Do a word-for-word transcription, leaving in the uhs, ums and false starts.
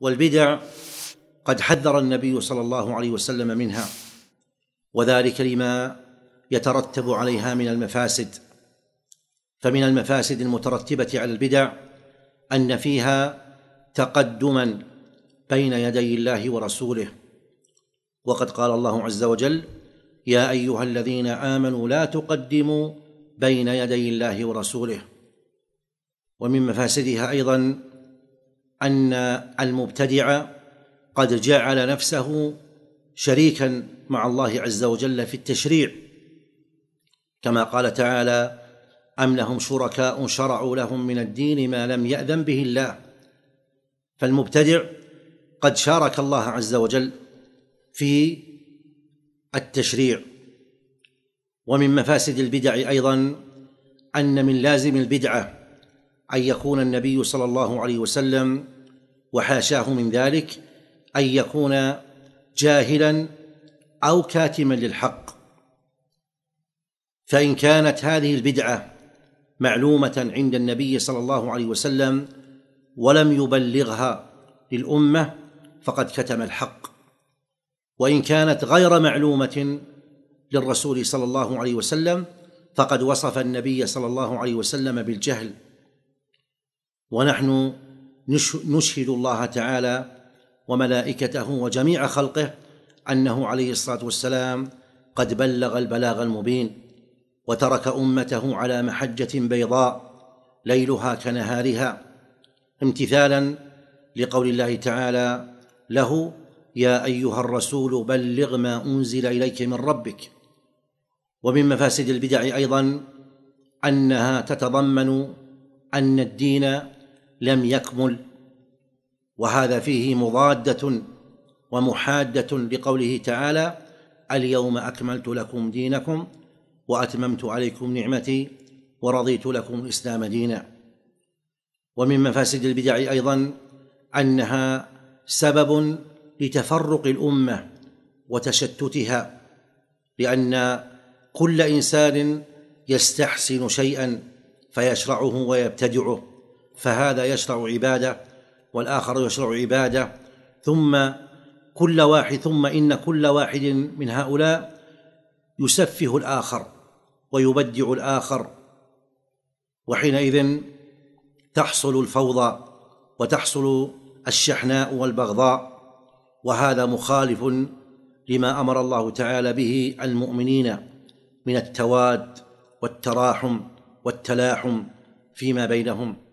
والبدع قد حذر النبي صلى الله عليه وسلم منها، وذلك لما يترتب عليها من المفاسد. فمن المفاسد المترتبة على البدع أن فيها تقدما بين يدي الله ورسوله، وقد قال الله عز وجل: يا أيها الذين آمنوا لا تقدموا بين يدي الله ورسوله. ومن مفاسدها أيضا أن المبتدع قد جعل نفسه شريكا مع الله عز وجل في التشريع، كما قال تعالى: أم لهم شركاء شرعوا لهم من الدين ما لم يأذن به الله. فالمبتدع قد شارك الله عز وجل في التشريع. ومن مفاسد البدع أيضا أن من لازم البدعة أن يكون النبي صلى الله عليه وسلم، وحاشاه من ذلك، أن يكون جاهلا أو كاتما للحق. فإن كانت هذه البدعة معلومة عند النبي صلى الله عليه وسلم ولم يبلغها للأمة فقد كتم الحق، وإن كانت غير معلومة للرسول صلى الله عليه وسلم فقد وصف النبي صلى الله عليه وسلم بالجهل. ونحن نشهد الله تعالى وملائكته وجميع خلقه أنه عليه الصلاة والسلام قد بلغ البلاغ المبين، وترك أمته على محجة بيضاء ليلها كنهارها، امتثالا لقول الله تعالى له: يا أيها الرسول بلغ ما أنزل إليك من ربك. ومن مفاسد البدع أيضا أنها تتضمن أن الدين لم يكمل، وهذا فيه مضادة ومحادة لقوله تعالى: اليوم أكملت لكم دينكم وأتممت عليكم نعمتي ورضيت لكم الإسلام دينا. ومن مفاسد البدع أيضا أنها سبب لتفرق الأمة وتشتتها، لأن كل إنسان يستحسن شيئا فيشرعه ويبتدعه، فهذا يشرع عبادة والآخر يشرع عبادة، ثم كل واحد ثم إن كل واحد من هؤلاء يسفه الآخر ويبدع الآخر، وحينئذ تحصل الفوضى وتحصل الشحناء والبغضاء، وهذا مخالف لما أمر الله تعالى به المؤمنين من التواد والتراحم والتلاحم فيما بينهم.